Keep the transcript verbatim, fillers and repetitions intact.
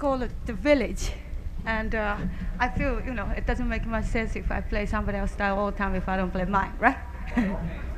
called The Village, and uh, I feel, you know, it doesn't make much sense if I play somebody else's style all the time if I don't play mine, right?